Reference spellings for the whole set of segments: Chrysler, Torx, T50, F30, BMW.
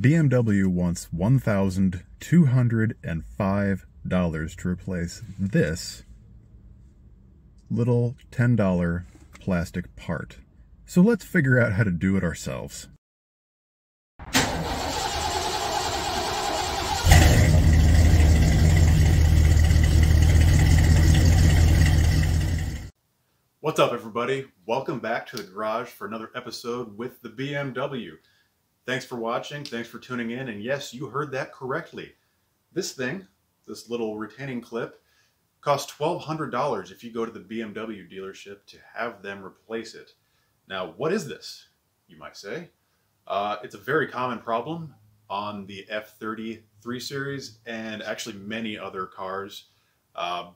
BMW wants $1,205 to replace this little $10 plastic part. So let's figure out how to do it ourselves. What's up, everybody? Welcome back to the garage for another episode with the BMW. Thanks for watching, thanks for tuning in, and yes, you heard that correctly. This thing, this little retaining clip, costs $1,200 if you go to the BMW dealership to have them replace it. Now, what is this, you might say? It's a very common problem on the F30 3 Series and actually many other cars.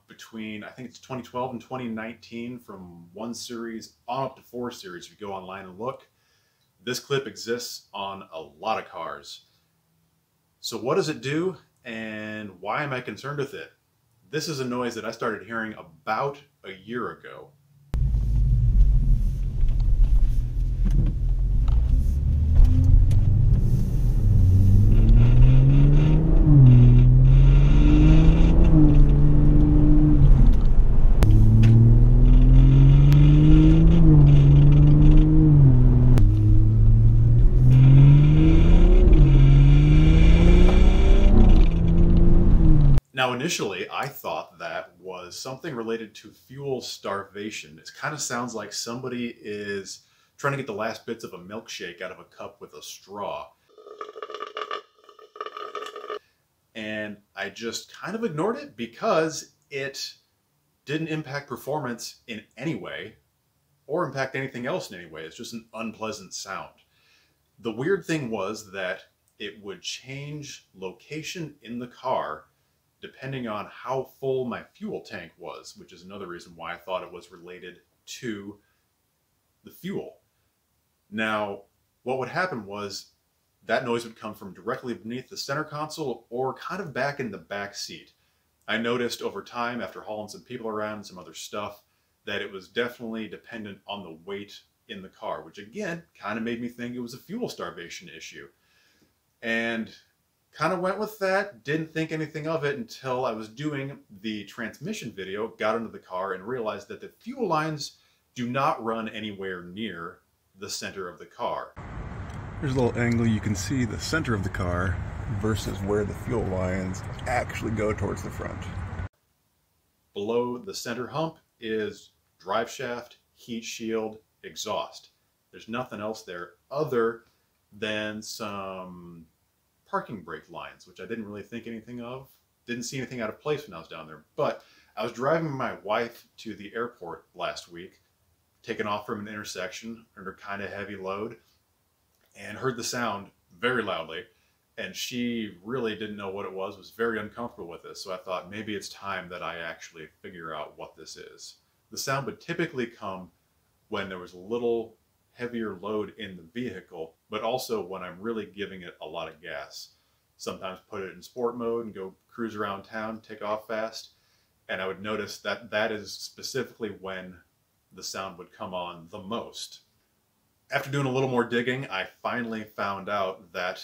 Between, I think it's 2012 and 2019, from 1 series on up to 4 series, if you go online and look. This clip exists on a lot of cars. So what does it do, and why am I concerned with it? This is a noise that I started hearing about a year ago. Now, initially, I thought that was something related to fuel starvation. It kind of sounds like somebody is trying to get the last bits of a milkshake out of a cup with a straw. And I just kind of ignored it because it didn't impact performance in any way or impact anything else in any way. It's just an unpleasant sound. The weird thing was that it would change location in the car depending on how full my fuel tank was, which is another reason why I thought it was related to the fuel. Now, what would happen was that noise would come from directly beneath the center console or kind of back in the back seat. I noticed over time, after hauling some people around and some other stuff, that it was definitely dependent on the weight in the car, which again, kind of made me think it was a fuel starvation issue. And kind of went with that, didn't think anything of it until I was doing the transmission video, got into the car and realized that the fuel lines do not run anywhere near the center of the car. Here's a little angle you can see the center of the car versus where the fuel lines actually go towards the front. Below the center hump is drive shaft, heat shield, exhaust. There's nothing else there other than some parking brake lines, which I didn't really think anything of. Didn't see anything out of place when I was down there, but I was driving my wife to the airport last week, taking off from an intersection under kind of heavy load, and heard the sound very loudly, and she really didn't know what it was very uncomfortable with this, so I thought maybe it's time that I actually figure out what this is. The sound would typically come when there was a little heavier load in the vehicle, but also when I'm really giving it a lot of gas. Sometimes put it in sport mode and go cruise around town, take off fast, and I would notice that that is specifically when the sound would come on the most. After doing a little more digging, I finally found out that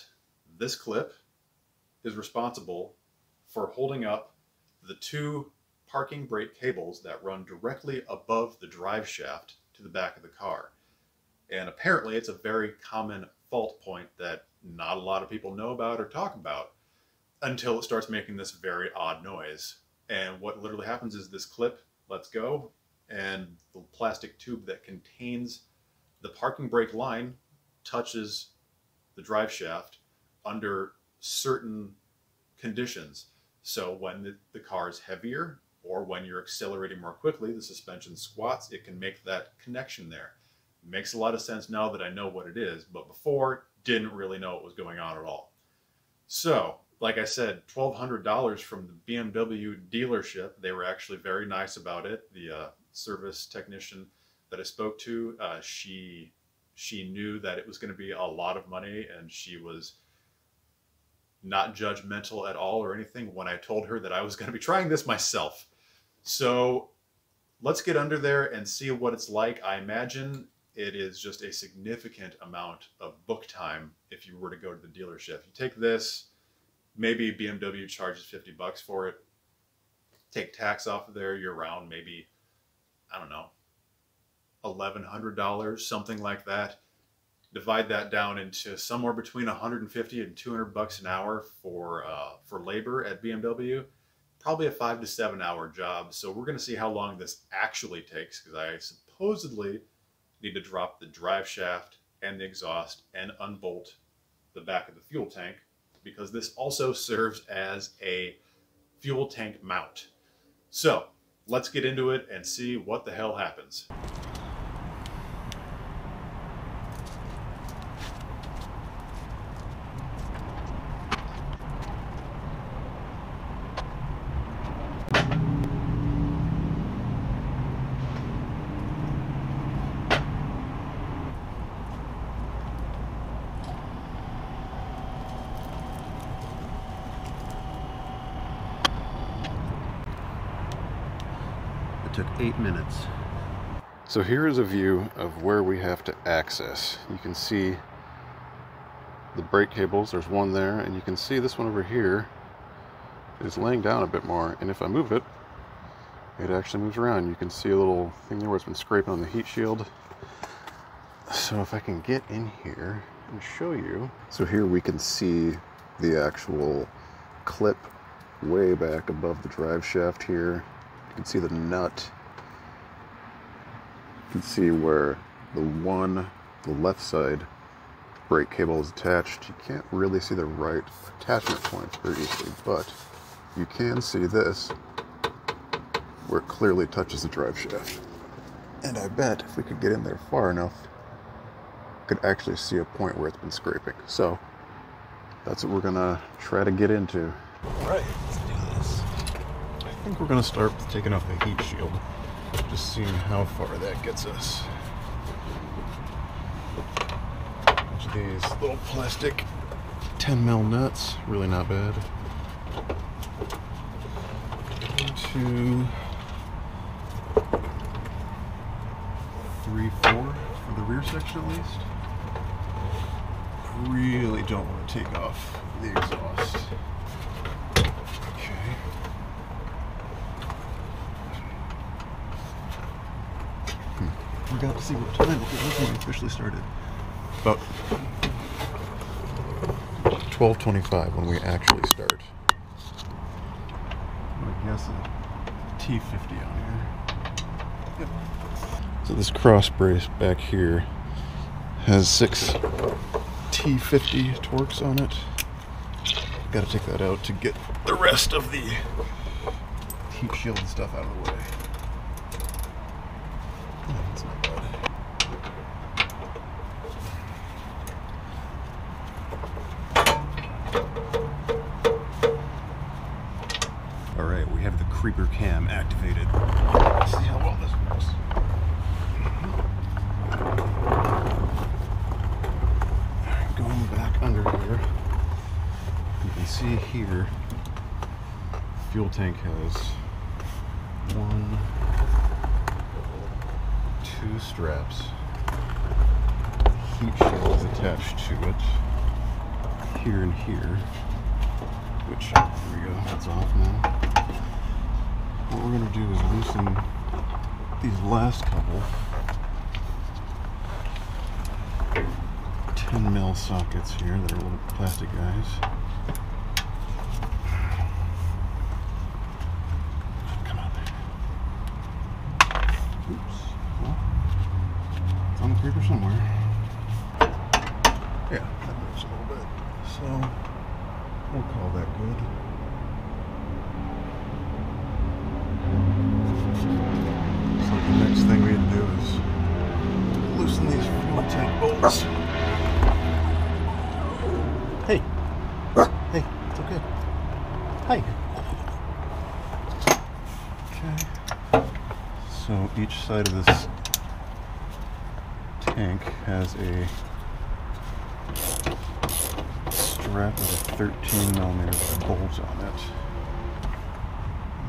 this clip is responsible for holding up the two parking brake cables that run directly above the drive shaft to the back of the car. And apparently it's a very common fault point that not a lot of people know about or talk about until it starts making this very odd noise. And what literally happens is this clip lets go and the plastic tube that contains the parking brake line touches the drive shaft under certain conditions. So when the car is heavier or when you're accelerating more quickly, the suspension squats, it can make that connection there. Makes a lot of sense now that I know what it is, but before, didn't really know what was going on at all. So, like I said, $1,200 from the BMW dealership. They were actually very nice about it. The service technician that I spoke to, she knew that it was going to be a lot of money, and she was not judgmental at all or anything when I told her that I was going to be trying this myself. So, let's get under there and see what it's like. I imagine it is just a significant amount of book time if you were to go to the dealership. You take this, maybe BMW charges $50 for it, take tax off of there, you're around maybe, I don't know, $1,100, something like that. Divide that down into somewhere between $150 and $200 an hour for labor at BMW. Probably a 5 to 7 hour job. So we're going to see how long this actually takes, because I supposedly need to drop the drive shaft and the exhaust and unbolt the back of the fuel tank, because this also serves as a fuel tank mount. So let's get into it and see what the hell happens. Took 8 minutes. So here is a view of where we have to access. You can see the brake cables, there's one there, and you can see this one over here is laying down a bit more, and if I move it, it actually moves around. You can see a little thing there where it's been scraping on the heat shield. So if I can get in here and show you. So here we can see the actual clip way back above the drive shaft here. You can see the nut. You can see where the left side brake cable is attached. You can't really see the right attachment point very easily, but you can see this where it clearly touches the drive shaft. And I bet if we could get in there far enough, we could actually see a point where it's been scraping. So that's what we're gonna try to get into. All right. I think we're going to start with taking off the heat shield, just seeing how far that gets us. These little plastic 10mm nuts, really not bad. Two, three, four for the rear section at least. I really don't want to take off the exhaust. Got to see what time it was when we officially started. About 12:25 when we actually start. I guess a T50 on here. Yep. So this cross brace back here has 6 T50 torques on it. Got to take that out to get the rest of the heat shield and stuff out of the way. Creeper cam activated. Let's see how well this works. Mm-hmm. Going back under here, you can see here the fuel tank has 1, 2 straps. Heat shield is attached to it here and here. Which there we go. That's off now. What we're going to do is loosen these last couple 10mm sockets here. They're little plastic guys. Come out there. Oops. Well, it's on the creeper somewhere. Yeah, that moves a little bit. So, we'll call that good. Hey. Hey, it's okay. Hi. Okay. So each side of this tank has a strap with a 13mm bolt on it.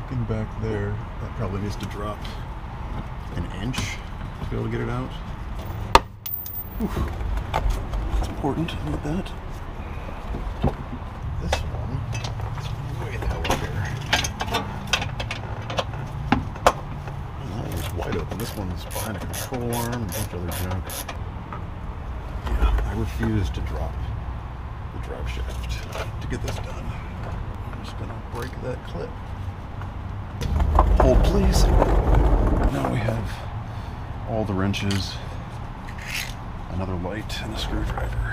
Looking back there, that probably needs to drop an inch to be able to get it out. It's important, I need that. This one is way the hell up here. And that one's wide open. This one's behind a control arm, a bunch of other junk. Yeah, I refuse to drop the drive shaft to get this done. I'm just gonna break that clip. Hold please. Now we have all the wrenches, another light, and a screwdriver.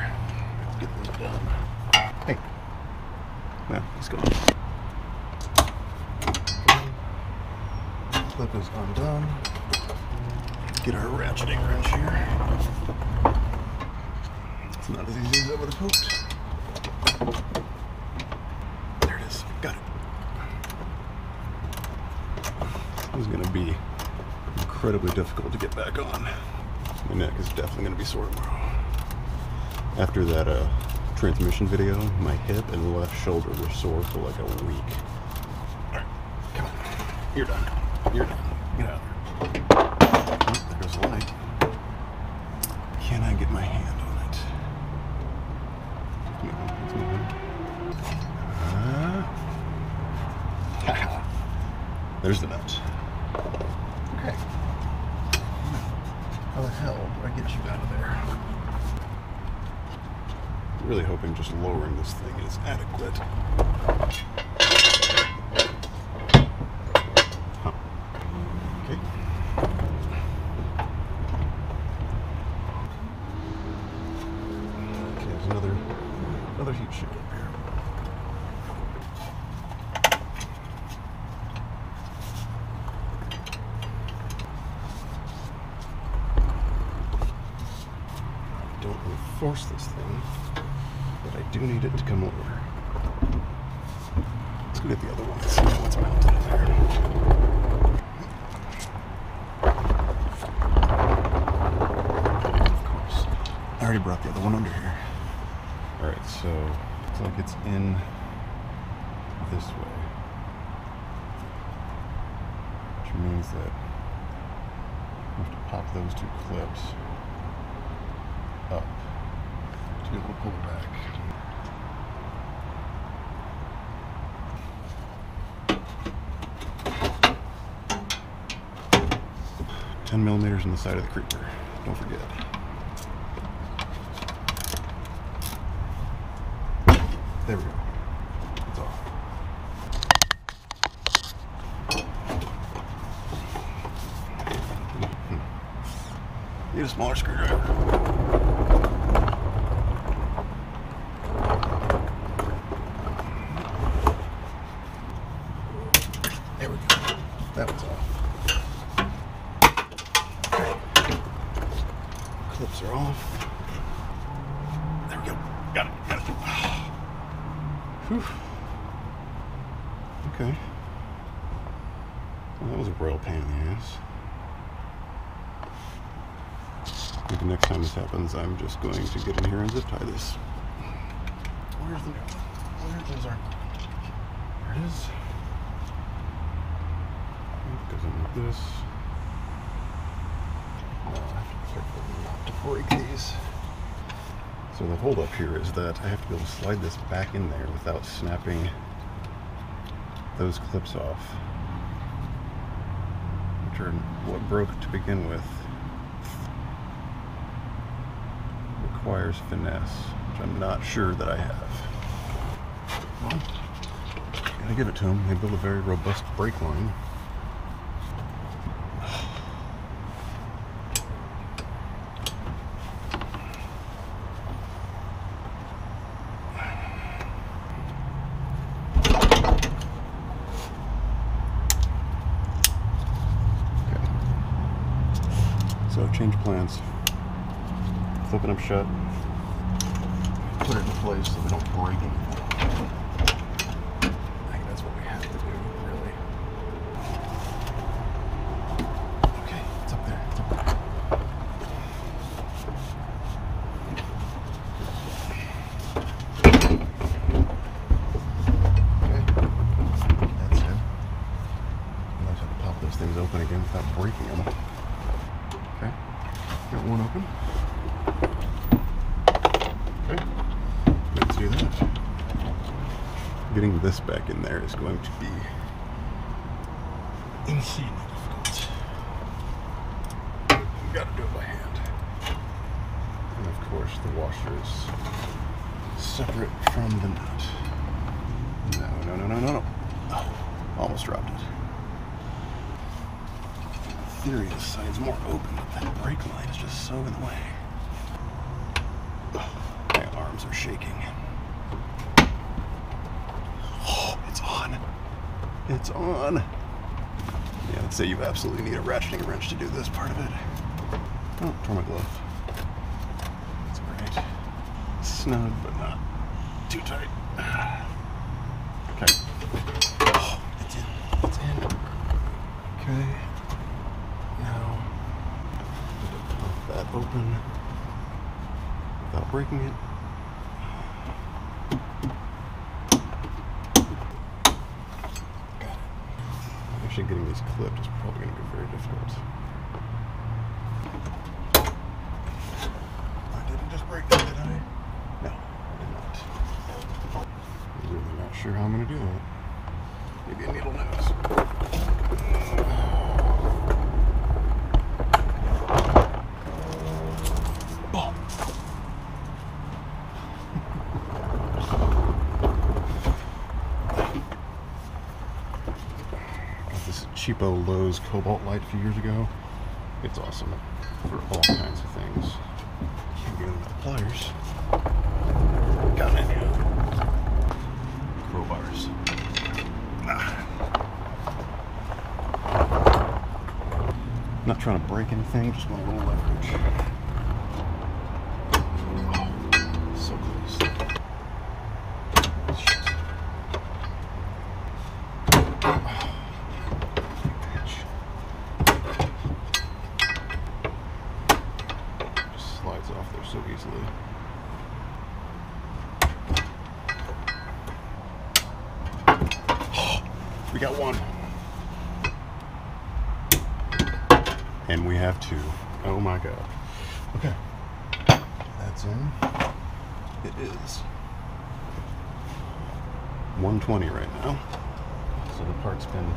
Let's get this done. Hey, well, let's go. Clip is undone. Get our ratcheting wrench here. It's not as easy as that with a coat. There it is. Got it. This is going to be incredibly difficult to get back on. My neck is definitely going to be sore tomorrow. After that transmission video, my hip and left shoulder were sore for like a week. Alright, come on. You're done. You're done. Get out of there. Oh, there goes the light. Can I get my hand on it? Yeah, it's my hand. There's the nut. Okay. How the hell do I get you out of there? I'm really hoping just lowering this thing is adequate. Huh. Okay. Okay, there's another heat shield up here. Force this thing, but I do need it to come over. Let's go get the other one and see how it's mounted in there. Of course. I already brought the other one under here. Alright, so looks like it's in this way. Which means that we have to pop those two clips up. To be able to pull it back. Ten millimeters on the side of the creeper. Don't forget. There we go. It's off. Need a smaller screwdriver. That one's off. Okay. Clips are off. There we go. Got it. Got it. Whew. Okay. Well, that was a royal pain in the ass. Maybe next time this happens, I'm just going to get in here and zip tie this. Where's the... Where those are? There it is. Goes in like this. I have to be careful not to break these. So the hold up here is that I have to be able to slide this back in there without snapping those clips off, which are what broke to begin with. Requires finesse, which I'm not sure that I have. Well, gotta give it to them. They build a very robust brake line. Change plans. Flip it up shut. Put it in place so we don't break it. I think that's what we have to do, really. Okay, it's up there. It's up there. Okay. That's it. I'm going to have to pop those things open again without breaking them. Okay, got one open. Getting this back in there is going to be insanely difficult. You've got to do it by hand. And of course the washer is separate from the nut. No, no, no, no, no, no. Oh, almost dropped it. In theory, this side's more open, but that brake line is just so in the way. Oh, my arms are shaking. Oh, it's on. It's on. Yeah, I'd say you absolutely need a ratcheting wrench to do this part of it. Oh, tore my glove. That's great. Snug, but not too tight. Okay. Oh, it's in. It's in. Okay. Now, pop that open without breaking it. Got it. Actually, getting these clipped is probably going to be very difficult. I didn't just break that, did I? No, I did not. I'm really not sure how I'm going to do that. Maybe a needle nose. Cheapo Lowe's Cobalt Light a few years ago. It's awesome for all kinds of things. Can't get in with the pliers. Got it. Crowbars. Ah. Not trying to break anything, just want a little leverage. Oh, so close. We got one. And we have two. Oh my god. Okay. That's in. It is 120 right now. So the part's been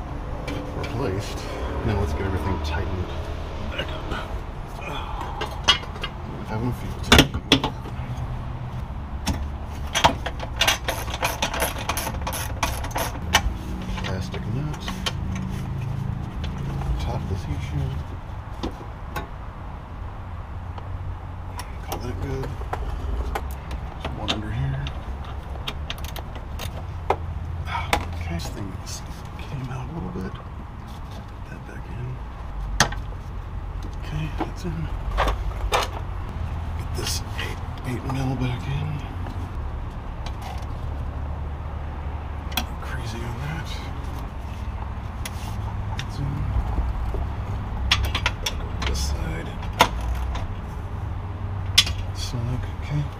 replaced. Now let's get everything tightened back up. I'm having a field day. Call that good. There's one under here. Okay, this thing came out a little bit. Put that back in. Okay, that's in. Get this 8 mil back in. Go crazy on that. That's in. Okay. It's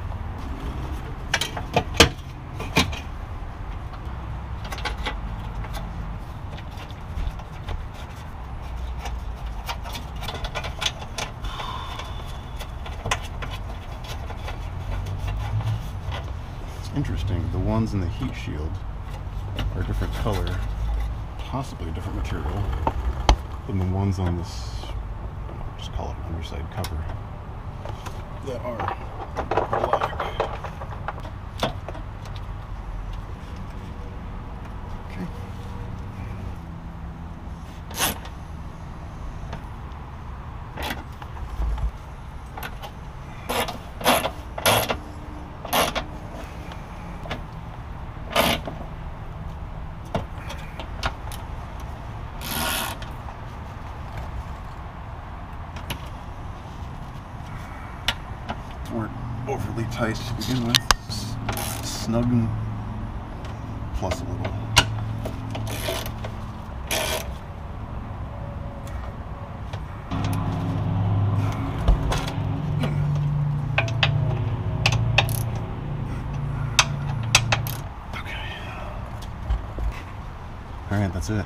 interesting, the ones in the heat shield are a different color, possibly a different material, than the ones on this, I don't know, just call it an underside cover, that are black. Okay. Weren't overly tight to begin with, snug and plus a little. Okay. All right, that's it.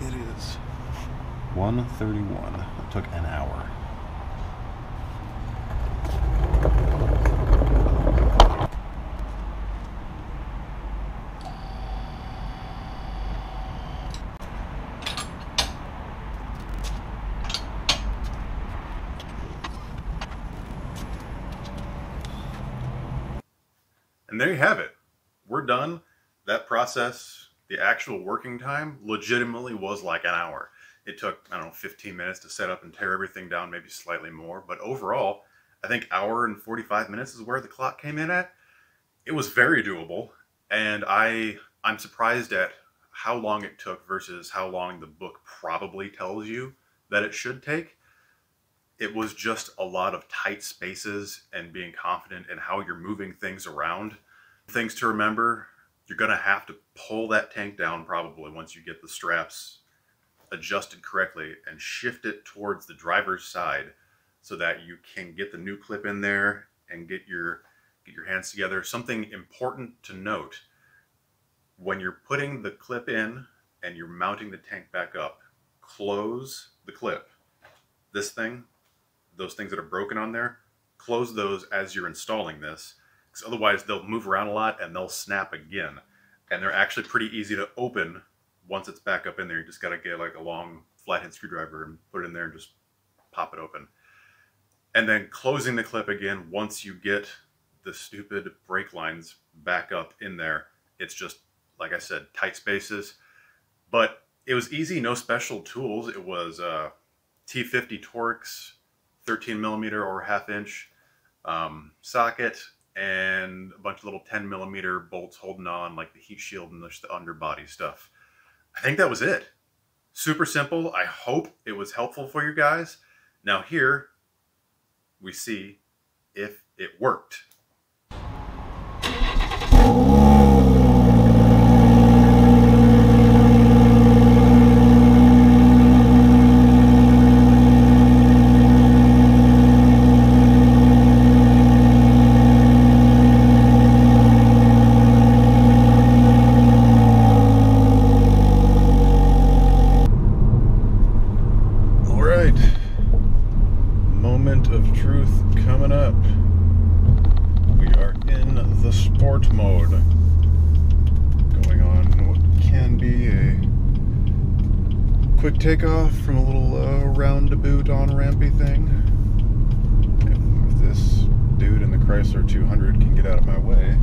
It is 1:31. It took an hour. And there you have it. We're done. That process, the actual working time, legitimately was like an hour. It took, I don't know, 15 minutes to set up and tear everything down, maybe slightly more. But overall, I think hour and 45 minutes is where the clock came in at. It was very doable. And I'm surprised at how long it took versus how long the book probably tells you that it should take. It was just a lot of tight spaces and being confident in how you're moving things around. Things to remember, you're going to have to pull that tank down probably once you get the straps adjusted correctly and shift it towards the driver's side so that you can get the new clip in there and get your hands together. Something important to note, when you're putting the clip in and you're mounting the tank back up, close the clip. This thing, those things that are broken on there, close those as you're installing this, because otherwise they'll move around a lot and they'll snap again. And they're actually pretty easy to open once it's back up in there. You just got to get like a long flathead screwdriver and put it in there and just pop it open. And then closing the clip again once you get the stupid brake lines back up in there. It's just, like I said, tight spaces. But it was easy, no special tools. It was T50 Torx, 13mm or 1/2 inch socket, and a bunch of little 10mm bolts holding on, like the heat shield and the underbody stuff. I think that was it. Super simple. I hope it was helpful for you guys. Now here we see if it worked. Quick takeoff from a little round-to-boot on-rampy thing. If this dude in the Chrysler 200 can get out of my way,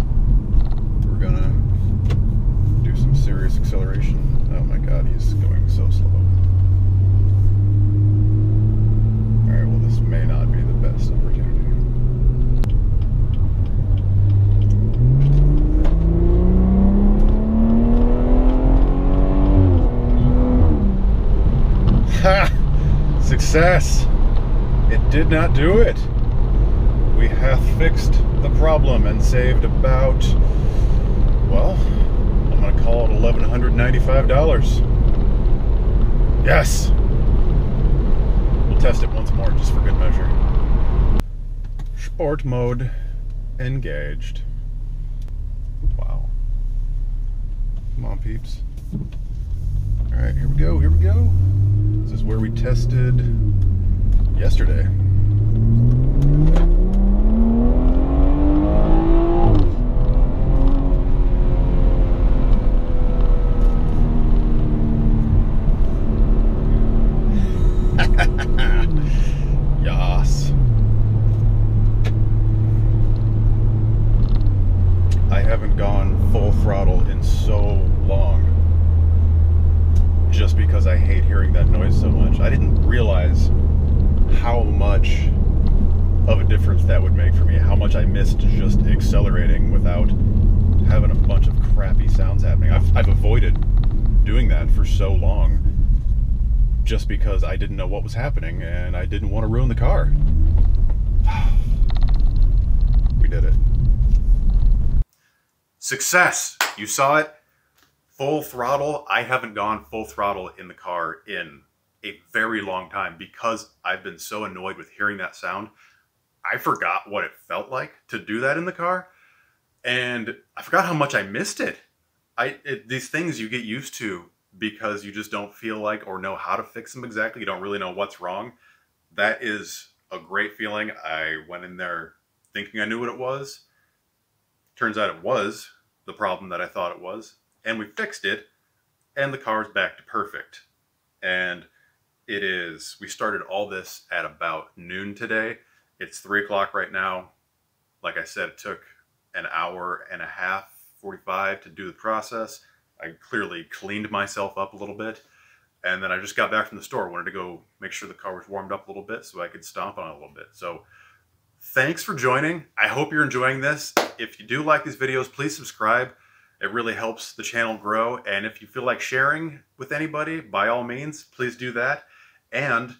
we're gonna do some serious acceleration. Oh my god, he's going so slow. Alright, well this may not be the best opportunity. Success! It did not do it! We have fixed the problem and saved about, well, I'm gonna call it $1,195. Yes! We'll test it once more, just for good measure. Sport mode engaged. Wow. Come on, peeps. Alright, here we go, here we go. This is where we tested yesterday. Yas. I haven't gone full throttle in so long. Just because I hate hearing that noise so much. I didn't realize how much of a difference that would make for me, how much I missed just accelerating without having a bunch of crappy sounds happening. I've avoided doing that for so long just because I didn't know what was happening and I didn't want to ruin the car. We did it. Success! You saw it. Full throttle, I haven't gone full throttle in the car in a very long time because I've been so annoyed with hearing that sound. I forgot what it felt like to do that in the car, and I forgot how much I missed it. These things you get used to because you just don't feel like or know how to fix them exactly. You don't really know what's wrong. That is a great feeling. I went in there thinking I knew what it was. Turns out it was the problem that I thought it was. And we fixed it, and the car's back to perfect. And it is, we started all this at about noon today. It's 3 o'clock right now. Like I said, it took an hour and a half, 45 to do the process. I clearly cleaned myself up a little bit. And then I just got back from the store, wanted to go make sure the car was warmed up a little bit so I could stomp on it a little bit. So thanks for joining. I hope you're enjoying this. If you do like these videos, please subscribe. It really helps the channel grow. And if you feel like sharing with anybody, by all means, please do that. And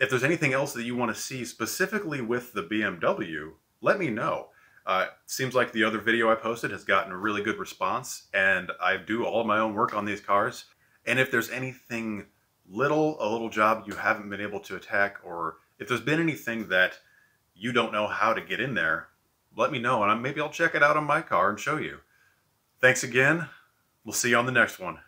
if there's anything else that you want to see specifically with the BMW, let me know. Seems like the other video I posted has gotten a really good response, and I do all of my own work on these cars. And if there's anything little, a little job you haven't been able to attack, or if there's been anything that you don't know how to get in there, let me know, and maybe I'll check it out on my car and show you. Thanks again. We'll see you on the next one.